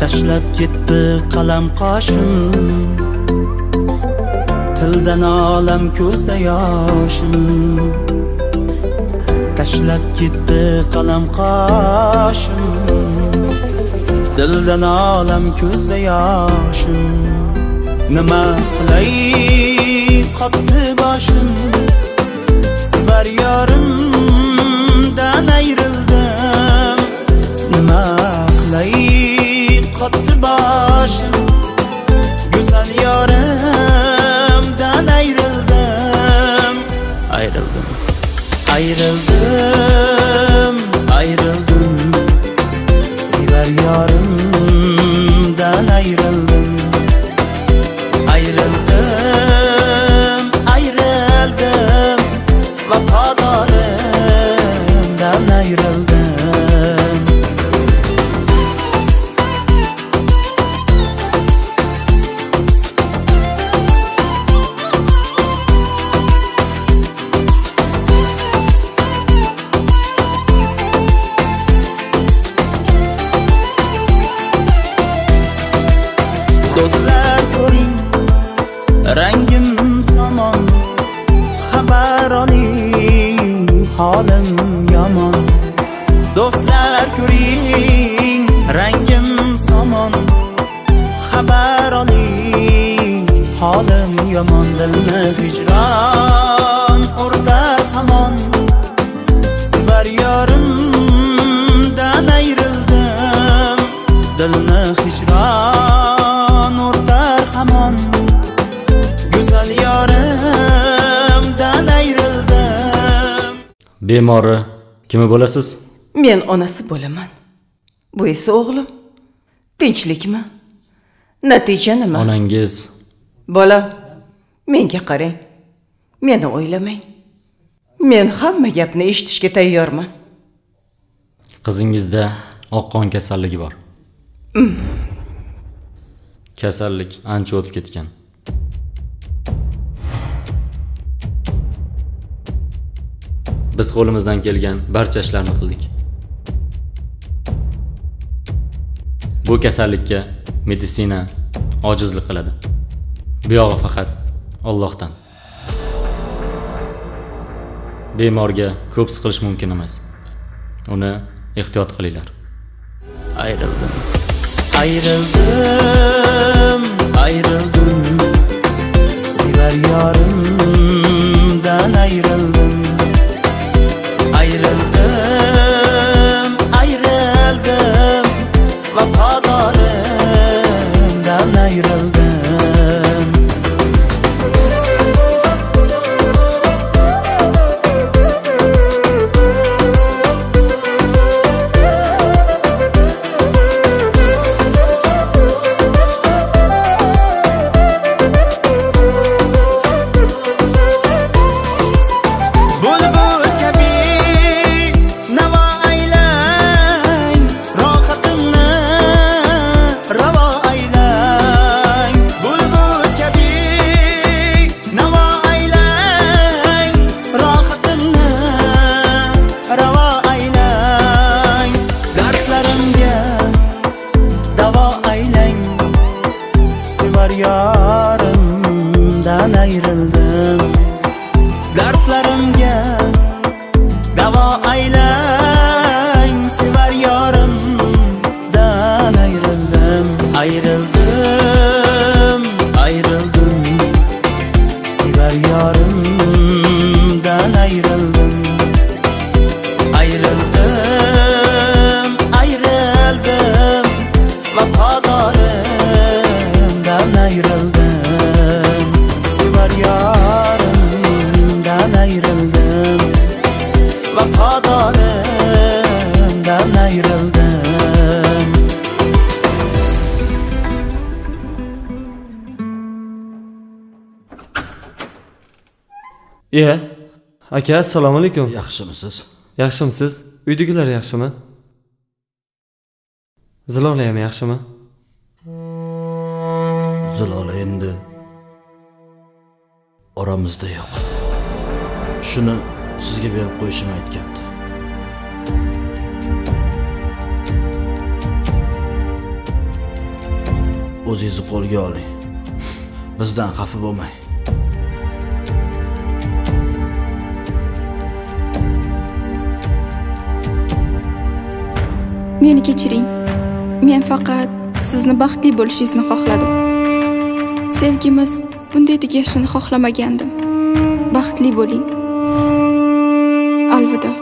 Tashlab ketdi qalam qoshim, tildan olam ko'zda yoshim. Tashlab ketdi qalam qoshim, tildan olam ko'zda yoshim. Nima qilay qotdi boshim, sibar yorimdan ayrildim. Nima qilay qotdi boshim, go'zal yorimdan ayrildim. Ayrildim, ayrildim, ayrildim, sevar yorimdan ayrildim. Ayrildim, ayrildim, vafodorimdan ayrildim. Do'stlar ko'ring, rangim somon, xabar oling, holim yomon. Do'stlar ko'ring, rangim somon, xabar oling, holim yomon. Dilni hijron urda hamon, sibar yorimdan ayrildim. Dilni hijron bemori kimi bo'lasiz? Men onasi bo'laman. Bu esa o'g'lim. Tinchlikmi? Natija nima? Onangiz. Bolam, menga qarang. Meni o'ylamang. Men hamma gapni eshitishga tayyorman. Qizingizda oqqon kasalligi bor. Kasallik ancha o'tib ketgan. Biz qo'limizdan kelgan barcha ishlarni qildik. Bu kasallikka meditsina ojizlik qiladi. Bu yog'i faqat Allohdan. Bemorga ko'p siqilish mumkin emas. Uni ehtiyot qilinglar. Ayrildim, ayrildim, ayrildim, sevar yorimdan ayrildim. Ayrildim, ayrildim, vafodorimdan ayrildim. Yorimdan ayrildim, dardlarimga davo aylang, sevar yorimdan ayrildim. Ayrildim, ayrildim, sevar yorimdan ayrildim. Ayrildim, ayrildim, vafodorimdan ayrildim. Yorimdan ayrildim, vafodorimdan ayrildim. Aka, assalomu alaykum. Yaxshimisiz? Yaxshimisiz? Uydagilar yaxshimi? Zilola ham yaxshimi? Zilola endi oramizda yo'q. Shuni sizga berib qo'yishimni aytgandi. O'zingizni qo'lga oling. Bizdan xafa bo'lmang. Meni kechiring. Men faqat sizni baxtli bo'lishingizni xohladim. Sevgimiz bunday tugashini xohlamagandim. Baxtli bo'ling. Alvida.